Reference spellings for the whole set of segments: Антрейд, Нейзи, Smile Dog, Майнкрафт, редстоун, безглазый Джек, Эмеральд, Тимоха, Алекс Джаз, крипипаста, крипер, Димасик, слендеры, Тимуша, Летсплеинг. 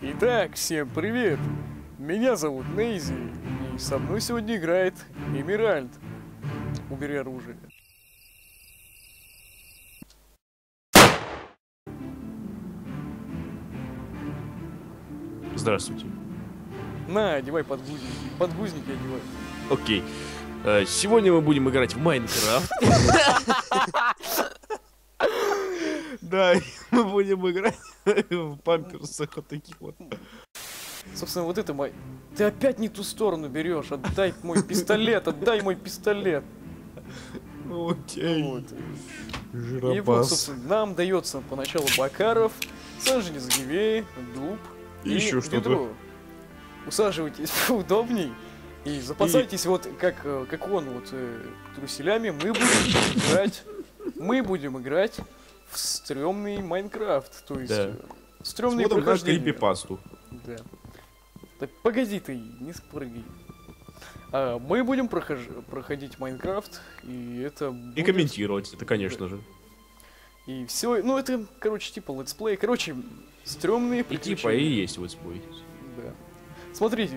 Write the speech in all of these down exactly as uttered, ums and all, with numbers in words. Итак, всем привет! Меня зовут Нейзи, и со мной сегодня играет Эмеральд. Убери оружие. Здравствуйте. На, одевай подгузники. Подгузники одевай. Окей. Сегодня мы будем играть в Майнкрафт. Да, мы будем играть в памперсах от таких вот. Собственно, вот это мой... Ты опять не ту сторону берешь. Отдай мой пистолет, отдай мой пистолет. Окей. И вот, собственно, нам дается поначалу бакаров, саженец гивей, дуб и еще что-то. Усаживайтесь поудобней. И запасайтесь, и... вот как, как он, вот э, труселями, мы будем играть. Мы будем играть в стрёмный Майнкрафт. То есть да. Стрёмные прохождения. Смотрим крипипасту. Да. Так погоди ты, не спрыгай. А, мы будем прохож... проходить Майнкрафт, и это будет... И комментировать, это конечно да. же. И все, ну это, короче, типа летсплей. Короче, стрёмные приключения. И типа и есть летсплей. Да. Смотрите,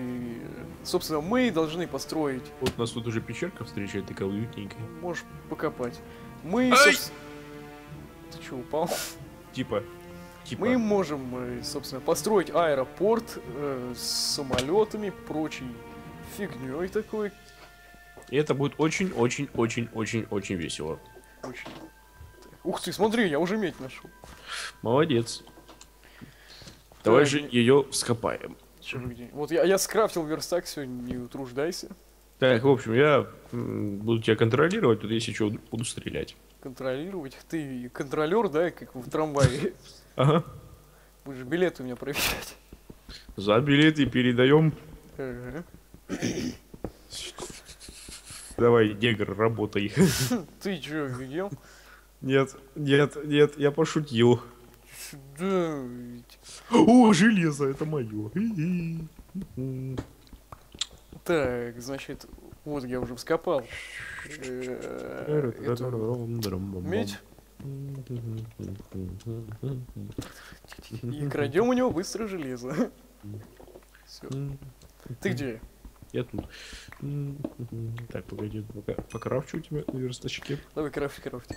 собственно, мы должны построить... Вот нас тут уже пещерка встречает, такая уютненькая. Можешь покопать. Мы... Ай! Собс... Ты чё, упал? Типа. типа. Мы можем, собственно, построить аэропорт э, с самолетами, прочей фигней такой. И это будет очень-очень-очень-очень-очень весело. Очень. Так. Ух ты, смотри, я уже медь нашел. Молодец. Давай так, же не... ее вскопаем. Вот я, я скрафтил верстак, все, не утруждайся. Так, в общем, я буду тебя контролировать, тут если что, буду стрелять. Контролировать? Ты контролер, да, как в трамвае? Ага. Будешь билет у меня проверять. За билеты передаем. Ага. Давай, негр, работай. Ты че, видел? Нет, нет, нет, я пошутил. Да... О, железо, это мое. Так, значит, вот я уже вскопал. Медь. И крадем у него быстро железо. Все. Ты где? Я тут. Так, погоди, покрафчу у тебя на верстачке. Давай, крафти, крафти.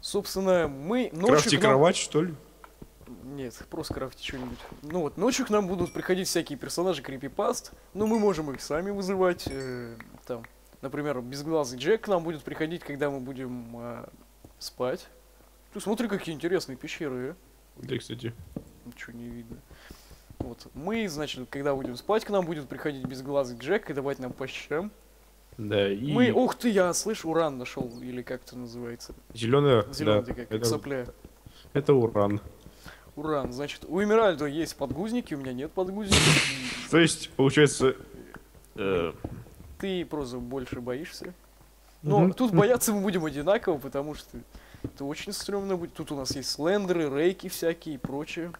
Собственно, мы ночью... Крафти кровать, что ли? Нет, просто крафти что-нибудь. Ну вот, ночью к нам будут приходить всякие персонажи крипипаст, но мы можем их сами вызывать. Э, там, например, безглазый Джек к нам будет приходить, когда мы будем э, спать. Ты смотри, какие интересные пещеры. Да, кстати. Ничего не видно. Вот, мы, значит, когда будем спать, к нам будет приходить безглазый Джек и давать нам по щам. Да, и... Мы, ух ты, я слышу, уран нашел, или как это называется. Зеленая? Зеленая, да, как это... сопля. Это уран. Уран, значит, у Эмеральда есть подгузники, у меня нет подгузников. То есть, получается... Ты просто больше боишься. Но тут бояться мы будем одинаково, потому что это очень стрёмно будет. Тут у нас есть слендеры, рейки всякие и прочее.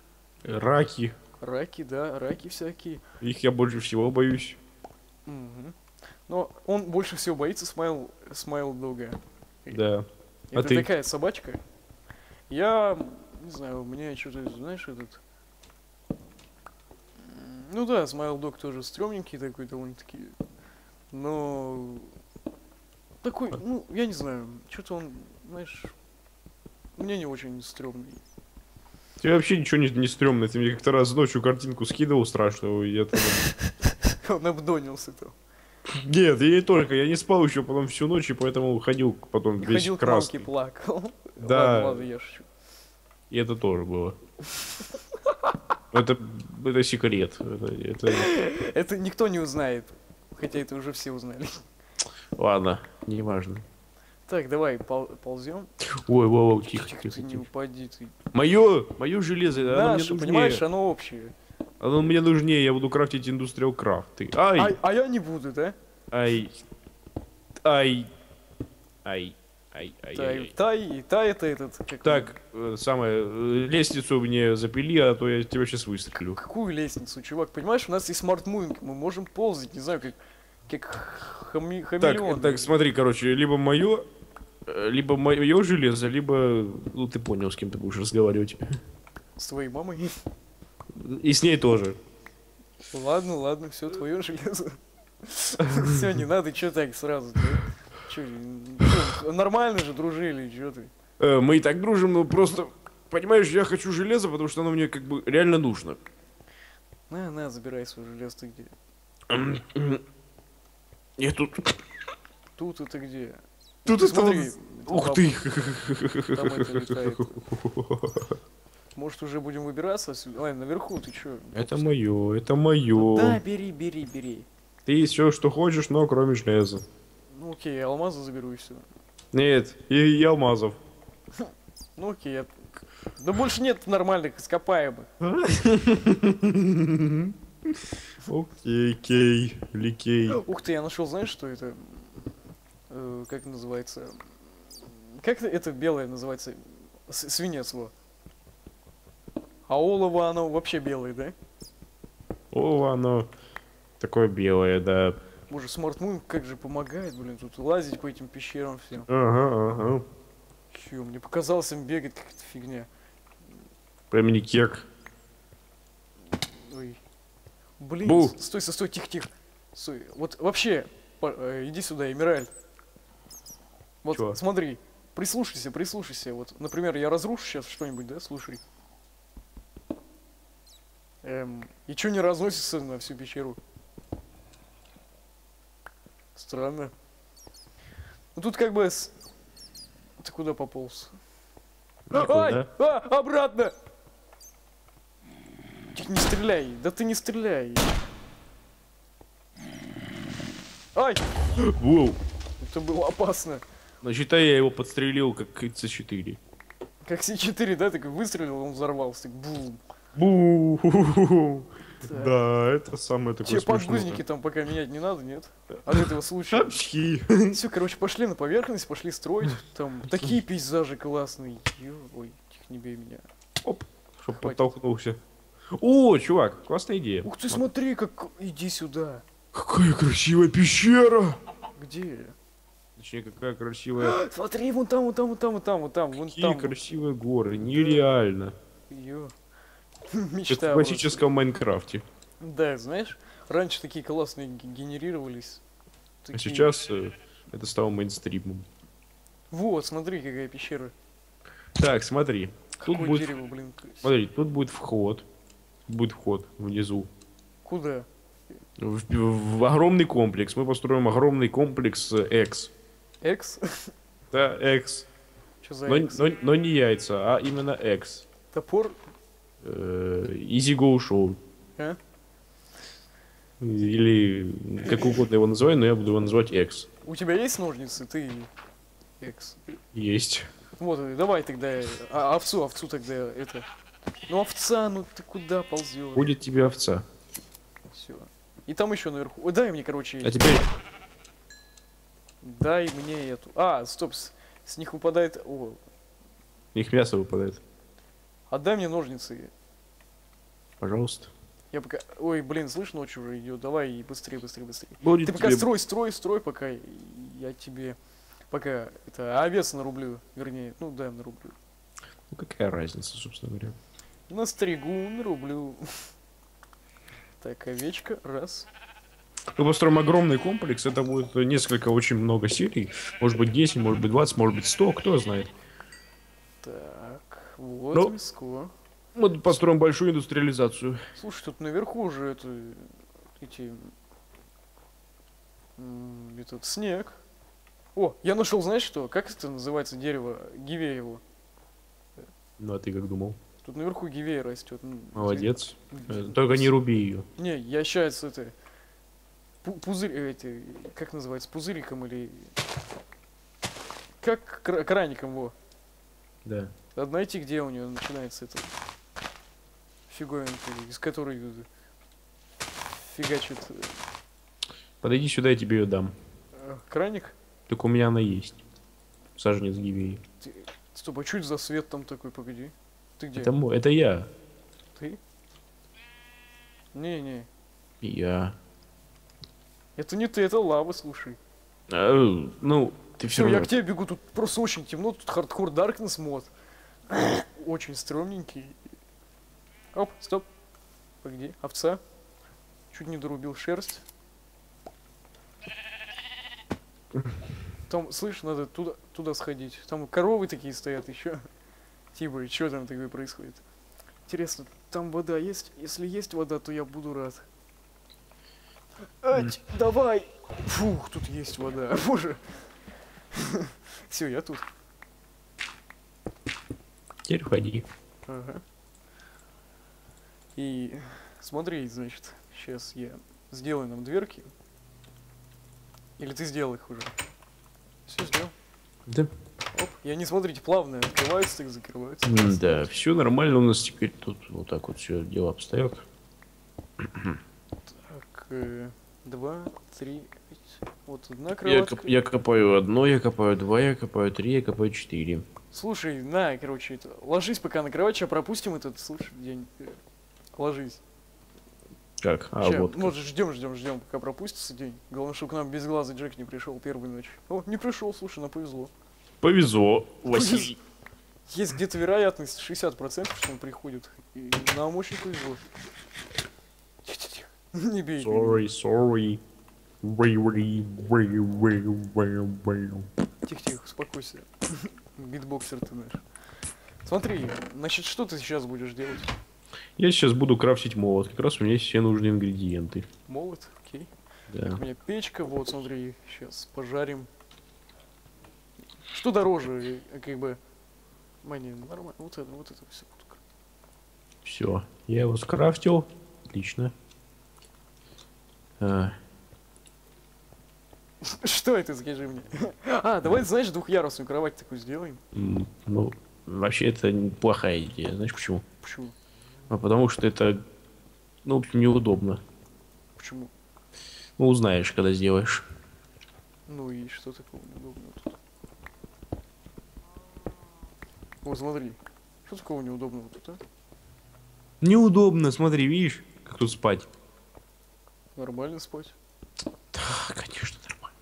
Раки. Раки, да, раки всякие. Их я больше всего боюсь. Но он больше всего боится Smile Dog. Да. Это такая собачка. Я... Не знаю, у меня что-то, знаешь, этот... Ну да, Smile Dog тоже стрёмненький такой довольно-таки. Но... Такой, ну, я не знаю, что-то он, знаешь... Мне не очень стрёмный. Тебе вообще ничего не, не стрёмное, ты мне как-то раз ночью картинку скидывал страшную, и я там... Он обдонился там. Нет, я не только, я не спал еще потом всю ночь, и поэтому ходил потом весь красный. Ходил к мамке, плакал. Да. Ладно, я шучу. И это тоже было. Это, это секрет. Это, это... это никто не узнает. Хотя это уже все узнали. Ладно, не важно. Так, давай пол ползем. Ой, воу, воу, тихо, тихо, тихо. Не упади ты. Мое, мое железо, да, оно мне нужнее. Понимаешь, оно общее. Оно мне нужнее, я буду крафтить индустриал крафт. Ты... Ай. Ай, а я не буду, да? Ай, ай, ай. Ай, ай, тай, ай, ай. Тай, и тай это этот. Как так, э, самое, э, лестницу мне запили, а то я тебя сейчас выстрелю. Какую лестницу, чувак? Понимаешь, у нас есть смарт-мувинг, мы можем ползать, не знаю, как, как хами, хамелеон. Так, так, смотри, короче, либо мое, либо мое железо, либо... Ну, ты понял, с кем ты будешь разговаривать. С твоей мамой? И с ней тоже. Ладно, ладно, все твое железо. Все, не надо, че так сразу? Че, нормально же дружили, че ты? Мы и так дружим, но просто, понимаешь, я хочу железо, потому что оно мне как бы реально нужно. На, на, забирай свое железо, ты где? Я тут. Тут это где? Тут это. Ух ты! Может, уже будем выбираться? Ай, наверху, ты чё? Это мое, это мое. Да, бери, бери, бери. Ты все, что хочешь, но кроме железа. Ну окей, я алмазы заберу и все. Нет, и, и алмазов. Ну окей, я... Да больше нет нормальных ископаемых. Окей, кей, ликей. Ух ты, я нашел, знаешь, что это? Как называется? Как это белое называется? Свинец, во. А олово, оно вообще белое, да? Олово, оно такое белое, да. Боже, смарт-мун как же помогает, блин, тут лазить по этим пещерам всем. Ага, ага. Чё, мне показалось, им бегать какая-то фигня. Прям не кек. Ой. Блин, Бу. стой, стой, стой, тихо-тихо. Стой, вот вообще, иди сюда, Эмеральд. Вот, чё? Смотри, прислушайся, прислушайся. Вот, например, я разрушу сейчас что-нибудь, да, слушай. Эм, и чё не разносится на всю пещеру? Странно. Ну тут как бы... С... Ты куда пополз? Никуда. Ай! А, обратно! Тихо, не стреляй! Да ты не стреляй! Ай! Воу! Это было опасно. Значит, а я его подстрелил как С четыре. Как С четыре, да? Так выстрелил, он взорвался. Так бум! Бу-ху-ху-ху. Да, это самое такое смешное. Тебе подгузники там пока менять не надо, нет? От этого случая. Все, короче, пошли на поверхность, пошли строить. Там такие пейзажи классные. Ой, тихо, не бей меня. Оп, чтоб подтолкнулся. О, чувак, классная идея. Ух ты, смотри, как... Иди сюда. Какая красивая пещера. Где? Точнее, какая красивая... Смотри, вон там, вон там, вон там, вон там, вон там, вон там. Какие красивые горы, нереально. Ё. Мечта в классическом Майнкрафте. Да, знаешь, раньше такие классные генерировались. Такие... А сейчас э, это стало мейнстримом. Вот, смотри, какая пещера. Так, смотри. Какое тут будет... дерево, блин. Смотри, тут будет вход. Будет вход внизу. Куда? В, в, в огромный комплекс. Мы построим огромный комплекс X. X? Да, X. Что за X? Но, но, но не яйца, а именно X. Топор... Изи Гоу Шоу. Или как угодно его называй, но я буду его называть X. У тебя есть ножницы? Ты X. Есть. Вот, давай тогда а, овцу, овцу тогда это. Ну овца, ну ты куда ползешь? Будет тебе овца. Все. И там еще наверху. О, дай мне, короче. А теперь. Дай мне эту. А, стоп, с, с них выпадает. О. С них мясо выпадает. Отдай мне ножницы. Пожалуйста. Я пока... Ой, блин, слышь, ночь уже идет. Давай и быстрее, быстрее, быстрее. Будет Ты тебе... пока строй, строй, строй, пока я тебе... Пока это овец нарублю, вернее. Ну, да, нарублю. Ну, какая разница, собственно говоря. На стригу нарублю. Так, овечка, раз. Мы построим огромный комплекс. Это будет несколько, очень много серий. Может быть десять, может быть двадцать, может быть сто, кто знает. Так. Вот, но мяско. Мы тут построим большую индустриализацию. Слушай, тут наверху уже это... Эти... Этот снег. О, я нашел, знаешь что? Как это называется дерево? Гивеево. Ну, а ты как думал? Тут наверху гивея растет. Молодец. Ты... Только не руби ее. Не, я сейчас это... Пузырь... Эти... Как называется? Пузыриком или... Как краником, во. Да. А знаете, где у нее начинается эта фиговинка, из которой фигачит? Подойди сюда, я тебе ее дам. Краник? Так у меня она есть. Саженец гивеи. Ты... Стоп, а чуть за свет там такой, погоди. Ты где? Это, это я. Ты? Не-не. Я. Это не ты, это лава, слушай. А, ну... Ты все, я к тебе бегу, тут просто очень темно, тут хардкор Darkness мод. Очень стрёмненький. Оп, стоп. Погоди, овца. Чуть не дорубил шерсть. Там, слышь, надо туда, туда сходить. Там коровы такие стоят еще. Типа, что там такое происходит? Интересно, там вода есть? Если есть вода, то я буду рад. Ать, давай! Фух, тут есть вода. Боже. Все, я тут. Теперь уходи. Ага. И смотри, значит, сейчас я сделаю нам дверки. Или ты сделал их уже? Все сделал. Да. Оп, я не смотрите, плавно открываются, так закрываются. Mm, да, все нормально у нас теперь тут. Вот так вот все дела обстоят. Так, э, два, три, пять. Вот одна кроватка. Я, я копаю одно, я копаю два, я копаю три, я копаю четыре. Слушай, на, короче, это, ложись пока на кровать, сейчас пропустим этот, слушай, день. Ложись. Как? А, сейчас, вот. Может, ждем, ждем, ждем, пока пропустится день. Главное, чтобы к нам безглазый Джек не пришел первую ночь. О, не пришел, слушай, нам повезло. Повезло, Василий. Есть где-то вероятность шестьдесят процентов, что он приходит. И нам очень повезло. Не бей. Sorry, sorry. Тихо-тихо, успокойся. Битбоксер ты знаешь. Смотри, значит, что ты сейчас будешь делать? Я сейчас буду крафтить молот. Как раз у меня есть все нужные ингредиенты. Молот? Окей. Да. У меня печка, вот, смотри, сейчас пожарим. Что дороже, как бы... Мне нормально, вот это, вот это все. Все, я его скрафтил. Отлично. А. Что это, скажи мне? А, давай, знаешь, двухъярусную кровать такую сделаем. Ну, вообще это плохая идея, знаешь почему? Почему? А потому что это, ну, в общем, неудобно. Почему? Ну, узнаешь, когда сделаешь. Ну и что такого неудобного тут? О, смотри. Что такого неудобного тут, а? Неудобно, смотри, видишь, как тут спать. Нормально спать? Да, конечно, нормально.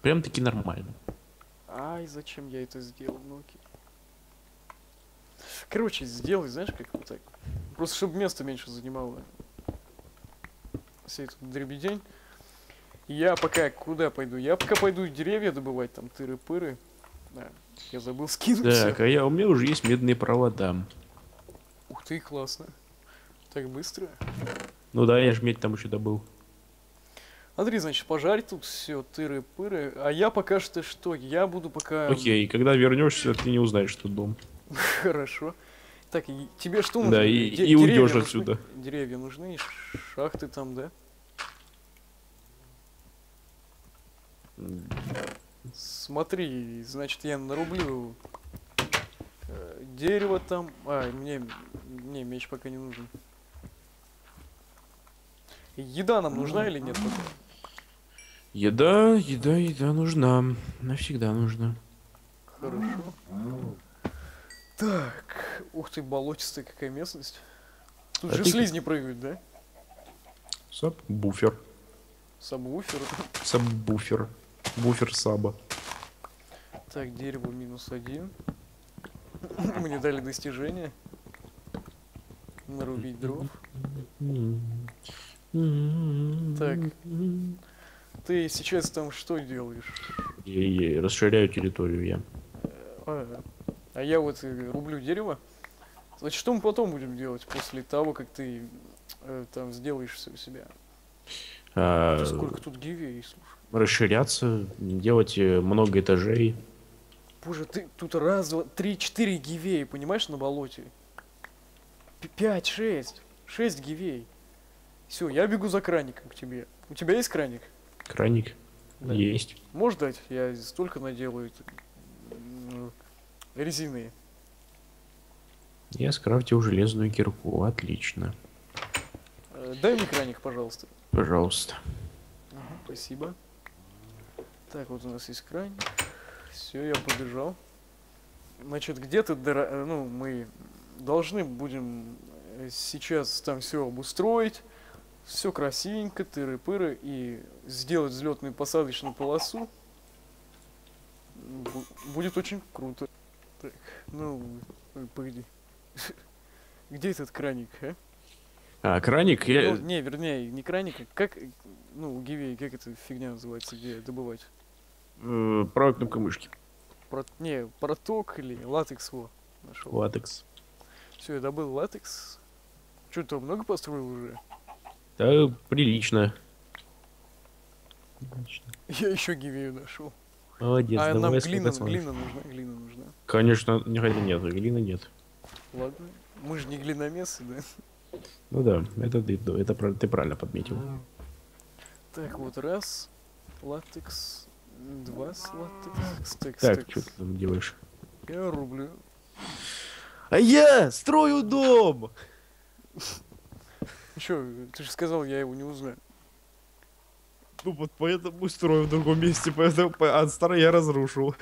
Прям-таки нормально. Ай, зачем я это сделал, ну окей. Короче, сделай, знаешь, как вот так. Просто, чтобы место меньше занимало. Все этот дребедень. Я пока куда пойду? Я пока пойду деревья добывать, там, тыры-пыры. Да, я забыл скинуть. Так, а я, у меня уже есть медные провода. Ух ты, классно. Так быстро. Ну да, я ж медь там еще добыл. Смотри, значит, пожарь тут все, тыры-пыры. А я пока что что? Я буду пока... Окей, когда вернешься, ты не узнаешь, что дом. Хорошо. Так, и тебе что нужно? Да, и, и уйдешь отсюда. Нужны? Деревья нужны, шахты там, да? Смотри, значит, я нарублю э, дерево там. А, мне, мне меч пока не нужен. Еда нам нужна или нет? Еда, еда, еда нужна. Навсегда нужна. Хорошо. Так, ух ты, болотистая какая местность. Тут а же ты... слизни прыгают, да? Саб-буфер. Саб-буфер? Саб-буфер. Буфер саба. Так, дерево минус один. Мне дали достижение. Нарубить дров. Так. Ты сейчас там что делаешь? Я расширяю территорию я. А, А я вот рублю дерево. Значит, что мы потом будем делать после того, как ты э, там сделаешь все у себя? А, сколько тут гивей, слушай. Расширяться, делать много этажей. Боже, ты тут раз, два, три, четыре гивей, понимаешь, на болоте? Пять, шесть. Шесть гивей. Все, я бегу за краником к тебе. У тебя есть краник? Краник? Да. Есть. Можешь дать? Я столько наделаю. Резиные. Я скрафтил железную кирку. Отлично. Дай мне краник, пожалуйста. Пожалуйста. Ага, спасибо. Так, вот у нас есть краник. Все, я побежал. Значит, где-то, ну, мы должны будем сейчас там все обустроить. Все красивенько, тыры-пыры. И сделать взлетную посадочную полосу. Будет очень круто. Так, ну, погоди. Где этот краник, а? А, краник? Я... Ну, не, вернее, не краник. Как, ну, гиви, как эта фигня называется, где добывать? Э, правая кнопка мышки. Про... Не, проток или латекс его нашел. Латекс. Все, я добыл латекс. Че, ты много построил уже? Да, прилично. Прилично. Я еще гивею нашел. Молодец. А нам глина, глина нужна, глина нужна. Конечно, никогда нет, глина нет. Ладно, мы же не глиномесы, да? Ну да, это ты, это ты правильно подметил. Так, вот раз, латекс, два, латекс, текс. Так, что ты там делаешь? Я рублю. А я строю дом! Че, ты же сказал, я его не узнаю. Ну вот поэтому строю в другом месте, поэтому а старый я разрушил.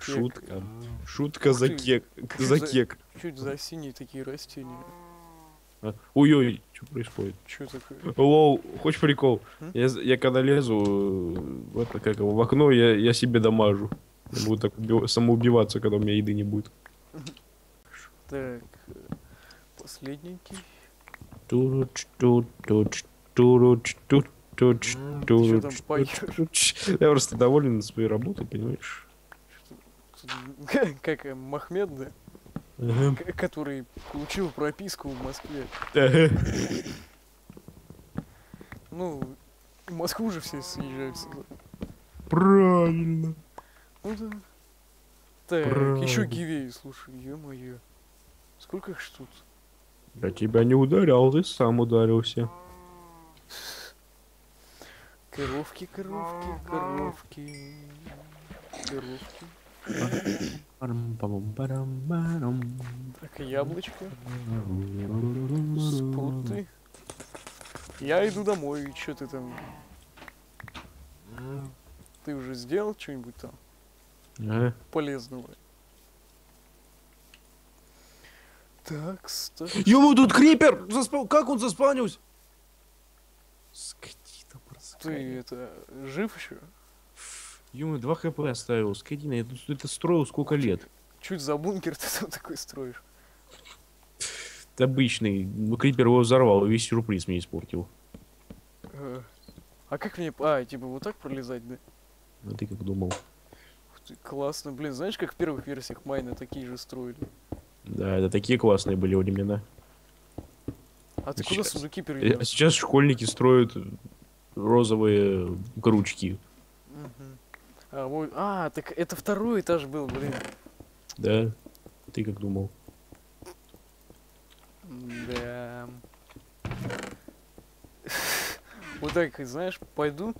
Шутка. Шутка за кек. За кек. Чуть за синие такие растения. Ой-ой, что происходит? Что такое? Лоу, хочешь прикол? Я когда лезу в окно, я себе дамажу. Буду так самоубиваться, когда у меня еды не будет. Так, последненький. Туруч, тут, тут, туруч, тут, тут, туруч, туруч. Я просто доволен своей работой, понимаешь? Как Махмед, да? Ага. Который получил прописку в Москве. Ага. Ну, в Москву же все съезжаются. Правильно. Ну да. Так, правильно. Еще гивей, слушай, ё-моё. Сколько их штук? Я тебя не ударял, ты сам ударился. Коровки, коровки, коровки. Коровки. Так, яблочко. Спорты. Я иду домой, и что ты там? Ты уже сделал что-нибудь там? Ага. Полезного. Так, стоп. Ему тут крипер! Заспал... Как он заспанился? Скотина просто. Ты это жив еще? Ему два хп оставил. Скотина, я тут это строил сколько лет. Чуть за бункер ты там такой строишь. Это обычный. Ну, крипер его взорвал, весь сюрприз мне испортил. А как мне. А, типа вот так пролезать, да? Ну ты как думал? Ты, классно, блин, знаешь, как в первых версиях Майна такие же строили? Да, это такие классные были времена. А ты сейчас... куда сундуки перевел? Сейчас школьники строят розовые крючки. Угу. А, вот... а, так это второй этаж был, блин. Да, ты как думал? Да. Вот так, знаешь, пойду,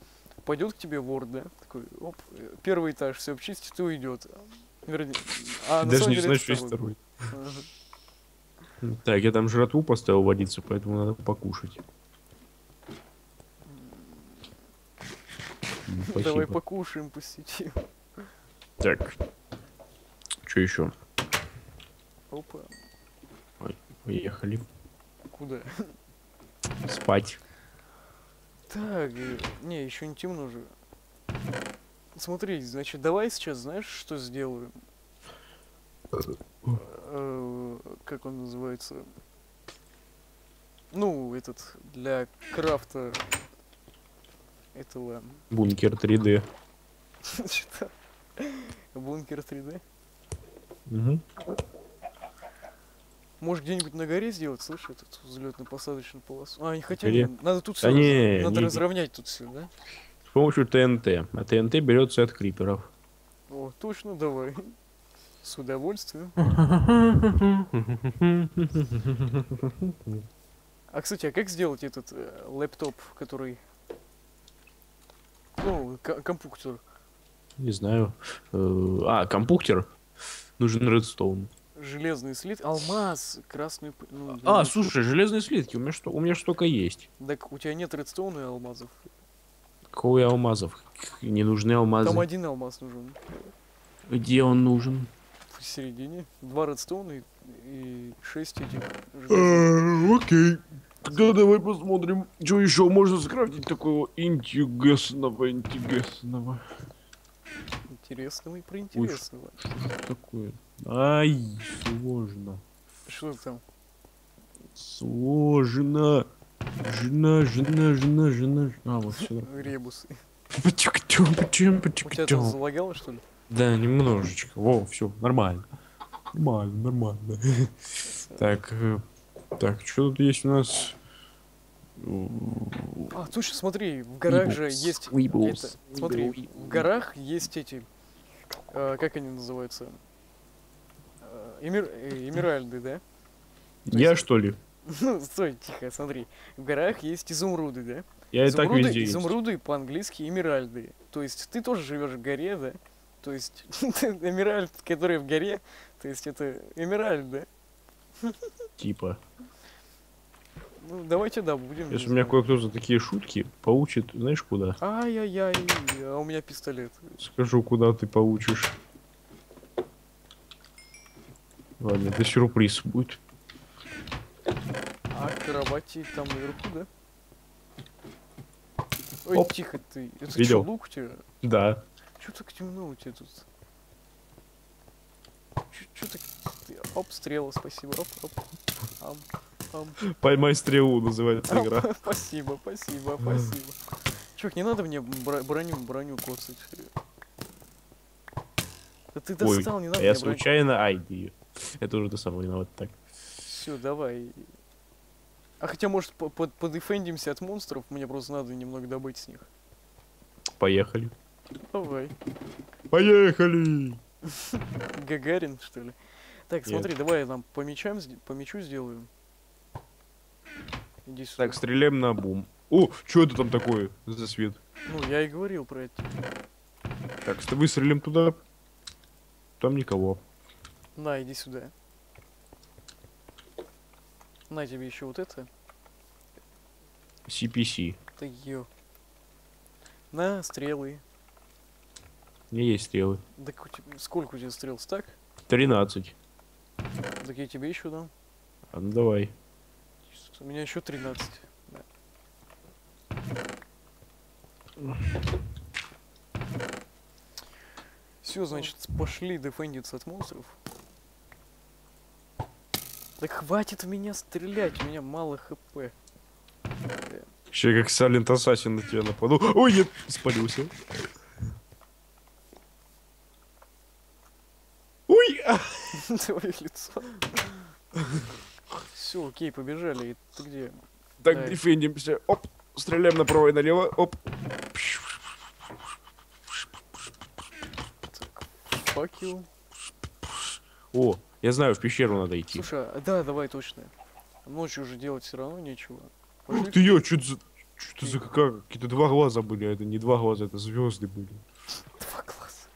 пойдет к тебе вор, да? Такой, оп, первый этаж, все обчистит и уйдет. Вернее, а даже не знаешь, что есть второй. Так, я там жратву поставил водиться, поэтому надо покушать. Давай покушаем, посетим. Так. Что еще? Опа. Поехали. Куда? Спать. Так, не, еще не темно же. Смотри, значит, давай сейчас, знаешь, что сделаю? Как он называется? Ну, этот, для крафта этого... Бункер три дэ. Что? Бункер три дэ? Угу. Может где-нибудь на горе сделать, слышишь, этот взлетно-посадочную полосу? А, не хотели, надо тут все, не, надо не, разровнять не. Тут все, да? С помощью тэ эн тэ, а тэ эн тэ берется от криперов. О, точно, давай. С удовольствием. А, кстати, а как сделать этот э, лэптоп, который... Ну, компьютер. Не знаю. Э-э а, компьютер? Нужен редстоун. Железный слит, алмаз, красный... Ну, а, нет. Слушай, железные слитки, у меня, что, у меня штука есть. Так у тебя нет редстоуна и алмазов. Какой алмазов? Не нужны алмазы. Там один алмаз нужен. Где он нужен? В середине. Два редстоуна и шесть этих. Окей. Да, давай посмотрим, что еще можно скрафтить такого интересного, интересного. Интересного и проинтересного. Ой, что, что такое? Ай, сложно. Что там? Сложно. Жена, жена, жена, жена. А, вот сюда. Ребусы. Почему, почему, почему? У тебя там залагало, что ли? Да, немножечко. Во, все, нормально. Нормально, нормально. Так, так, что тут есть у нас? А, слушай, смотри, в горах же есть... Это, смотри, в горах есть эти... Э, как они называются? Эмер... Эмеральды, да? Я, есть... что ли? Ну, стой, тихо, смотри. В горах есть изумруды, да? Я изумруды, и так везде изумруды по-английски эмеральды. То есть ты тоже живешь в горе, да? То есть эмеральд, который в горе, то есть это эмеральд, да? Типа. Ну, давайте, да, будем. Если у меня кое-кто за такие шутки поучит, знаешь, куда? Ай-яй-яй, а у меня пистолет. Скажу, куда ты поучишь. Ладно, это сюрприз будет. А акробатии там наверху, да? Ой, оп. Тихо ты. Это видел? Что, лук у тебя? Да. Чё так темно у тебя тут? Чё, чё так... Оп, стрела, спасибо. Оп, оп. Ам, ам. Поймай стрелу, называется ам. Игра. Спасибо, спасибо, спасибо. Чувак, не надо мне броню, броню коцать. Да ты достал, ой, не надо а мне я броню. Случайно... Ай, бью. Это уже ты сам виноват так. Все, давай. А хотя, может, подефендимся от монстров? Мне просто надо немного добыть с них. Поехали. Давай. Поехали! Гагарин, что ли? Так, смотри, давай я там по мечам, по мечу сделаю. Иди сюда. Так, стреляем на бум. О, что это там такое за свет? Ну, я и говорил про это. Так, выстрелим туда. Там никого. На, иди сюда. На тебе еще вот это. си пи си. Да ё. На, стрелы. У меня есть стрелы. Да сколько у тебя стрел, стак? тринадцать. Так я тебе еще дам. А, ну давай. У меня еще тринадцать. Да. Все, значит, пошли дефендиться от монстров. Да хватит в меня стрелять, у меня мало хп. Еще как Silent Assassin на тебя нападу. Ой, нет, спалился. Ой! Твое лицо. Все, окей, побежали. Ты где? Так, дефендимся. Оп, стреляем направо и налево. Оп. Факел. О. Я знаю, в пещеру надо идти. Слушай, да, давай точно. Ночью уже делать все равно нечего. Пошли. Ты я, что-то за, что-то за как, какие-то два глаза были, а это не два глаза, это звезды были. Два глаза.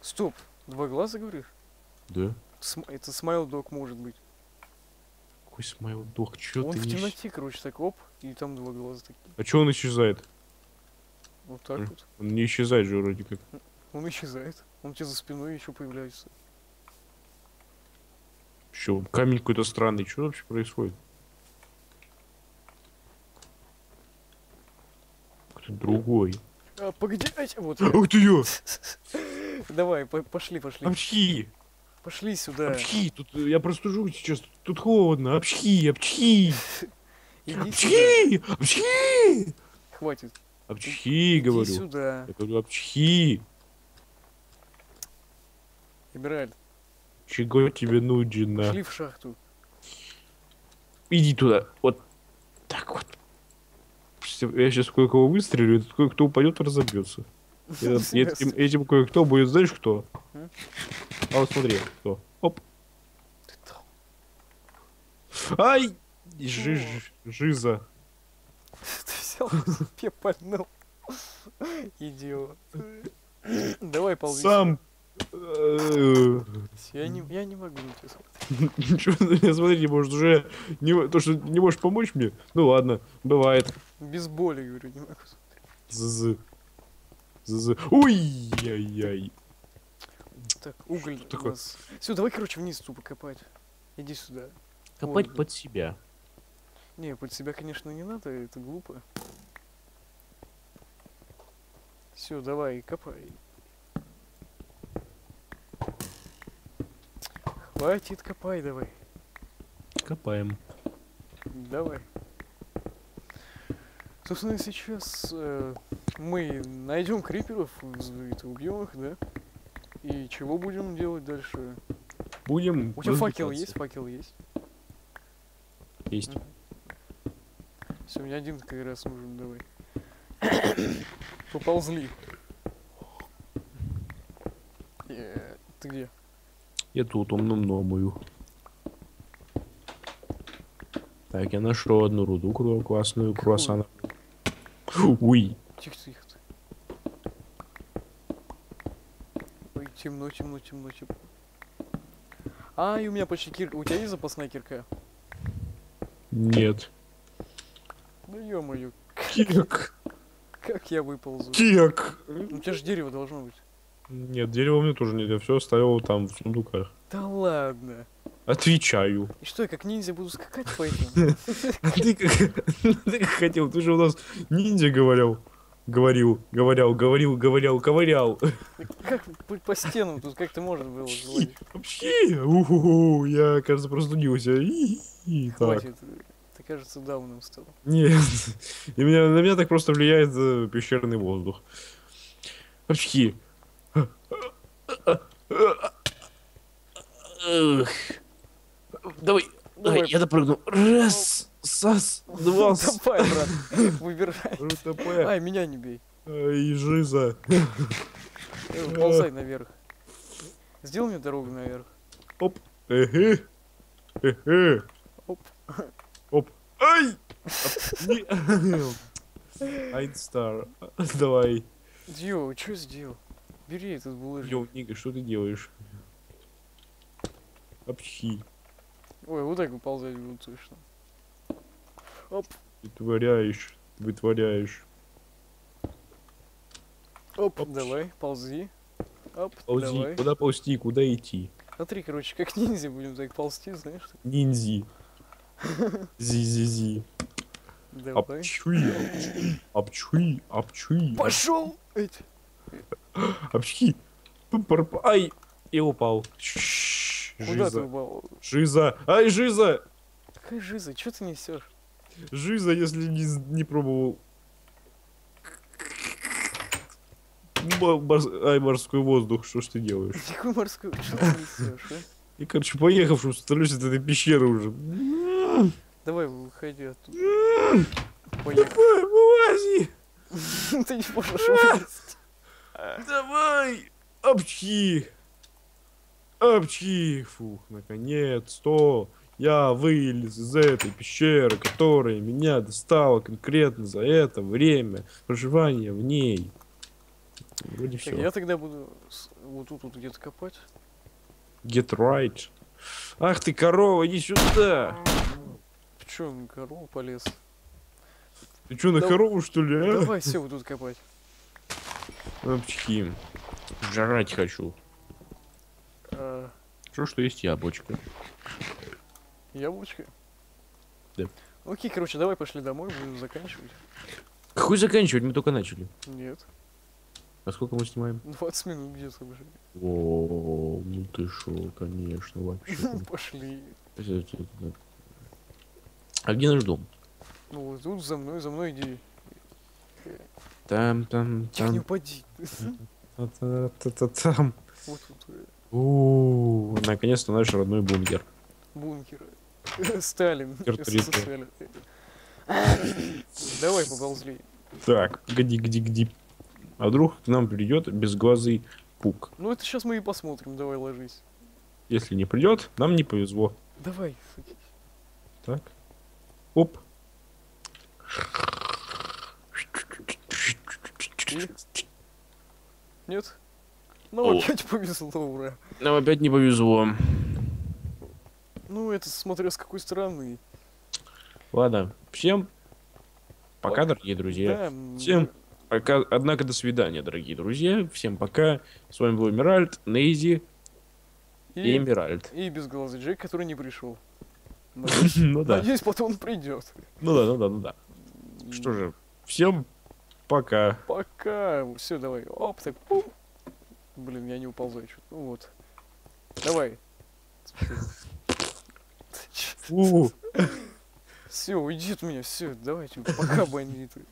Стоп, два глаза говоришь? Да. См... Это Smile Dog может быть. Какой Smile Dog? Чё он ты в темноте, не... короче, так оп, и там два глаза такие. А чё он исчезает? Вот так он, вот. Он не исчезает же вроде как. Он исчезает. Он у тебя за спиной еще появляется. Чё, камень какой-то странный, что вообще происходит? Кто-то другой. А, погоди, вот. Ух ты ё! Давай, по пошли, пошли. Обчхи! Пошли сюда. Обчхи, тут я простужу сейчас, тут, тут холодно. Обчхи, обчхи! Обчхи! Обчхи! Хватит. Обчхи, говорю. Иди сюда. Я говорю, обчхи. Эмеральд. Чего тебе нужно? Пошли в шахту. Иди туда. Вот так вот. Я сейчас кое-кого выстрелю, и кое-кто упадет и разобьется. Этим, этим кое-кто будет, знаешь, кто? А вот смотри, кто. Оп. Ай! Жи Жиза. Ты взял, я пальнул. Идиот. Давай ползи. Сам. Я не, я не могу на тебя смотреть. Ничего на меня смотреть не можешь уже. Не, то, что не можешь помочь мне? Ну ладно, бывает. Без боли, говорю, не могу смотреть. З-з. З-з. Ой-яй-яй. Так, уголь у нас. Все, давай, короче, вниз тупо копать. Иди сюда. Копать вот. Под себя. Не, под себя, конечно, не надо, это глупо. Все, давай, копай. Хватит, копай давай. Копаем. Давай. Собственно, сейчас э, мы найдем криперов, убьем их, да? И чего будем делать дальше? Будем... У тебя факел есть? Факел есть? Есть. Все, мне один как раз нужен, давай. Поползли. Э, ты где? Я тут, умно-мно мою. Так, я нашел одну руду классную, круассана. Уй! Тихо-тихо. Ой, темно, темно, темно, темно. А, и у меня почти кирка. У тебя есть запасная кирка? Нет. Да ё-моё. Кирк. Как я выползу? Кирк. У тебя же дерево должно быть. Нет, дерево мне тоже нет. Я все оставил там в сундуках. Да ладно. Отвечаю. И что, я как ниндзя буду скакать по этому? А ты как хотел? Ты же у нас ниндзя говорил. Говорил, говорил, говорил, говорил, ковырял. Как по стенам тут как-то можно было? Вообще, уху, я, кажется, простудился. Хватит. Ты, кажется, дауном стал. Нет, на меня так просто влияет пещерный воздух. Вообще. Давай, давай, я допрыгну. Раз. Сас, два, давай, брат, выбирай. Ай, меня не бей. И жиза. Ползай наверх. Сделай мне дорогу наверх. Оп. Эге. Эге. Оп. Оп. Ай! Айнстар. Давай. Дьё, что сделал? Бери этот булыжник. Дьё, Ника, что ты делаешь? Обхи. Ой, вот так выползать будет слышно. Оп. Вытворяешь, вытворяешь. Оп, оп, давай, ползи. Оп, ползи. Давай. Куда ползти, куда идти? Смотри, короче, как ниндзя будем так ползти, знаешь? Так... Ниндзи. Зи-зи-зи. Давай. Апчуи, апчуи, апчуи. Пошел! Апчхи. Ай, и упал. Куда ты упал? Жиза. Ай, жиза! Какая жиза? Чё ты несешь? Жиза, если не, не пробовал. Морс... Ай, морской воздух, что ж ты делаешь? Какой морской воздух? И, короче, поехавшим столюсь от этой пещеры уже. Давай, выходи оттуда. Давай, вылази! Ты не можешь вылазить. Давай! Апчхи! Апчхи! Фух, наконец-то! Я вылез из этой пещеры, которая меня достала конкретно за это время проживания в ней. Вроде так, все. Я тогда буду вот тут вот где-то копать. Get right. Ах ты, корова, иди сюда! Ты чё, на корову полез? Ты чё, на да... корову, что ли? А? Давай все вот тут копать. Апчхи. Жрать хочу. А... Чё, что есть яблочко? Яблочко? Да. Окей, короче, давай пошли домой, будем заканчивать. Какой заканчивать? Мы только начали. Нет. А сколько мы снимаем? двадцать минут где-то уже. О, ну ты шо, конечно, вообще. Пошли. А где наш дом? Ну вот тут за мной, за мной иди. Там, там, там. Тихо, не упади. Та-та-та-та-там. Вот тут. О, наконец-то наш родной бункер. Бункер. Сталин. Сталин. Давай поползли. Так, гди, гди, гди. А вдруг к нам придет безглазый пук? Ну это сейчас мы и посмотрим. Давай ложись. Если не придет, нам не повезло. Давай. Так. Оп. И? Нет. Ну опять повезло, ура. Нам опять не повезло. Ну, это смотря с какой стороны. Ладно, всем пока, дорогие друзья. Да. Всем пока. Однако, до свидания, дорогие друзья. Всем пока. С вами был Эмеральд, Нейзи и, и Эмеральд. И безглазый Джек, который не пришел. Ну да. Надеюсь, потом он придет. Ну да, ну да, ну да. Что же, всем пока. Пока. Все, давай. Оп, так. Блин, я не уползаю. Вот. Давай. Фу. Все, уйди от меня, все, давайте, пока, бандиты.